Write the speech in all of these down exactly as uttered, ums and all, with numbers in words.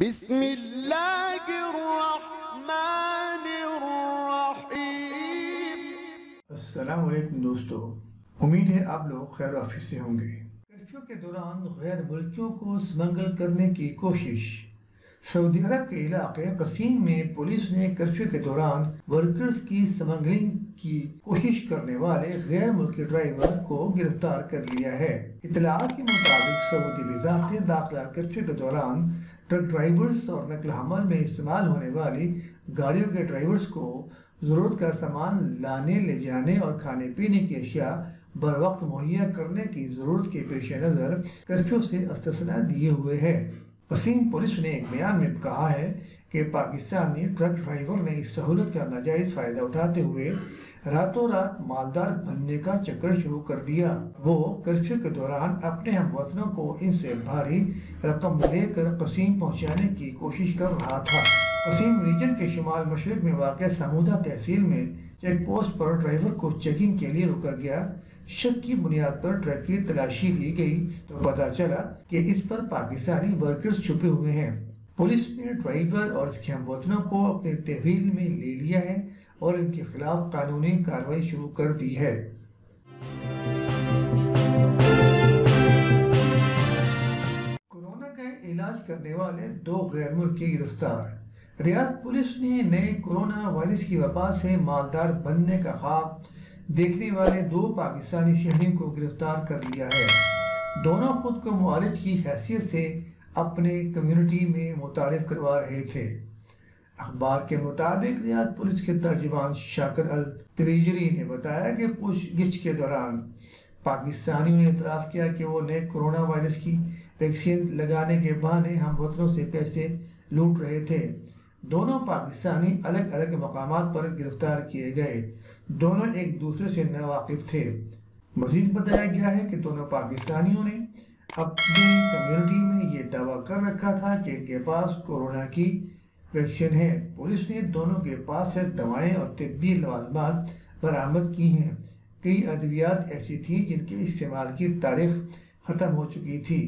بسم الله الرحمन الرحیم। अस्सलाम वालेकुम दोस्तों, उम्मीद है आप लोग खैर आफियत से होंगे। कर्फ्यू के दौरान गैर मुल्कियों को स्मगल करने की कोशिश। सऊदी अरब के इलाके कसीम में पुलिस ने कर्फ्यू के दौरान वर्कर्स की स्मगलिंग की कोशिश करने वाले गैर मुल्की ड्राइवर को गिरफ्तार कर लिया है। इतलात के मुताबिक सऊदी वजारत दाखिला कर्फ्यू के दौरान ट्रक ड्राइवर्स और नकल हमल में इस्तेमाल होने वाली गाड़ियों के ड्राइवर्स को ज़रूरत का सामान लाने, ले जाने और खाने पीने की अशिया बर वक्त मुहैया करने की ज़रूरत के पेश नज़र कर्फ्यू से इस्तिस्ना दिए हुए है। कसीम पुलिस ने एक बयान में कहा है कि पाकिस्तानी ट्रक ड्राइवर ने इस सहूलत का नाजायज़ फ़ायदा उठाते हुए रातों रात मालदार बनने का चक्कर शुरू कर दिया। वो कर्फ्यू के दौरान अपने हमवतनों को इनसे भारी रकम लेकर कसीम पहुँचाने की कोशिश कर रहा था। कसीम रीजन के शुमाल मशरक में वाक़ समूदा तहसील में चेक पोस्ट पर ड्राइवर को चेकिंग के लिए रोका गया। शक की बुनियाद पर ट्रक की तलाशी ली गई तो पता चला कि इस पर पाकिस्तानी वर्कर्स छुपे हुए हैं। पुलिस ने ड्राइवर और इसके हमवतनों को अपने तहवील में ले लिया है और इनके खिलाफ कानूनी कार्रवाई शुरू कर दी है। कोरोना का इलाज करने वाले दो गैर मुल्की गिरफ्तार। रियाद पुलिस ने नए कोरोना वायरस की वबा से मालदार बनने का ख्वाब देखने वाले दो पाकिस्तानी शहरियों को गिरफ्तार कर लिया है। दोनों खुद को मुआलिज की हैसियत से अपने कम्युनिटी में मुतारिफ करवा रहे थे। अखबार के मुताबिक रियाद पुलिस के तर्जुमान शाकिर अल तवीजरी ने बताया कि पूछगिछ के दौरान पाकिस्तानियों ने इतराफ़ किया कि वो नए कोरोना वायरस की वैक्सीन लगाने के बहाने हमवतनों से पैसे लूट रहे थे। दोनों पाकिस्तानी अलग अलग मकामात पर गिरफ्तार किए गए। दोनों एक दूसरे से नावाकिफ थे। मजीद बताया गया है कि दोनों पाकिस्तानियों ने अपनी कम्युनिटी में ये दावा कर रखा था कि इनके पास कोरोना की वैक्सीन है। पुलिस ने दोनों के पास से दवाएँ और तिब्बी लवाजमात बरामद की हैं। कई अद्वियात ऐसी थी जिनके इस्तेमाल की तारीख ख़त्म हो चुकी थी।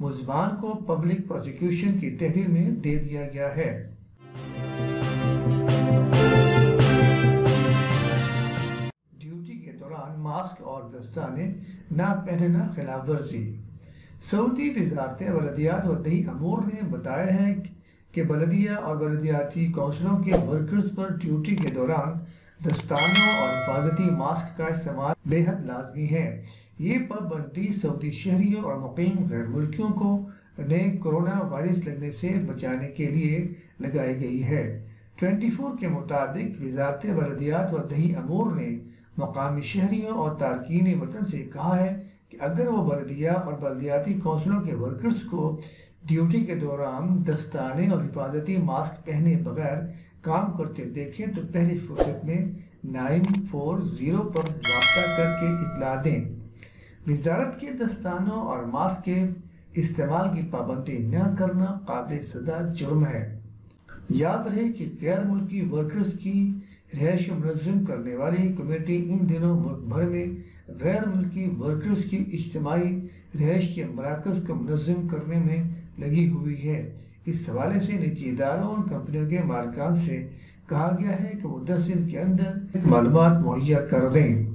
मुल्ज़मान को पब्लिक प्रोसिक्यूशन की तहवील में दे दिया गया है। ड्यूटी के दौरान मास्क और दस्ताने ना पहनना खिलाफ वर्जी। सऊदी वजारत बलदियात व दही अमूर ने बताया है कि बलदिया और बलदियाती कौंसलों के वर्कर्स पर ड्यूटी के दौरान दस्तानों और हिफाजती मास्क का इस्तेमाल बेहद लाजमी है। ये पाबंदी सऊदी शहरियों और मुकीम गैर मुल्कियों को नए कोरोना वायरस लगने से बचाने के लिए लगाई गई है। चौबीस के मुताबिक वजारत बलदियात व दही अमूर ने मकामी शहरियों और तारकीन वतन से कहा है कि अगर वो बलदिया और बलदियाती कौंसलों के वर्कर्स को ड्यूटी के दौरान दस्ताने और हिफाजती मास्क पहने बगैर काम करते देखें तो पहली फुर्सत में नाइन फोर ज़ीरो पर रब्ता करके इतला दें। वजारत के दस्तानों और मास्क के इस्तेमाल की पाबंदी न करना काबिल सदा जुर्म है। याद रहे कि गैर मुल्की वर्कर्स की रहश मनज़म करने वाली कमेटी इन दिनों मुल्क भर में गैर मुल्की वर्कर्स की इज्तिमाई रहश के मराकज़ को मनज़म करने में लगी हुई है। इस हवाले से निजी इदारों और कंपनियों के मालिकान से कहा गया है कि वो दस दिन के अंदर मालूमात मुहैया कर दें।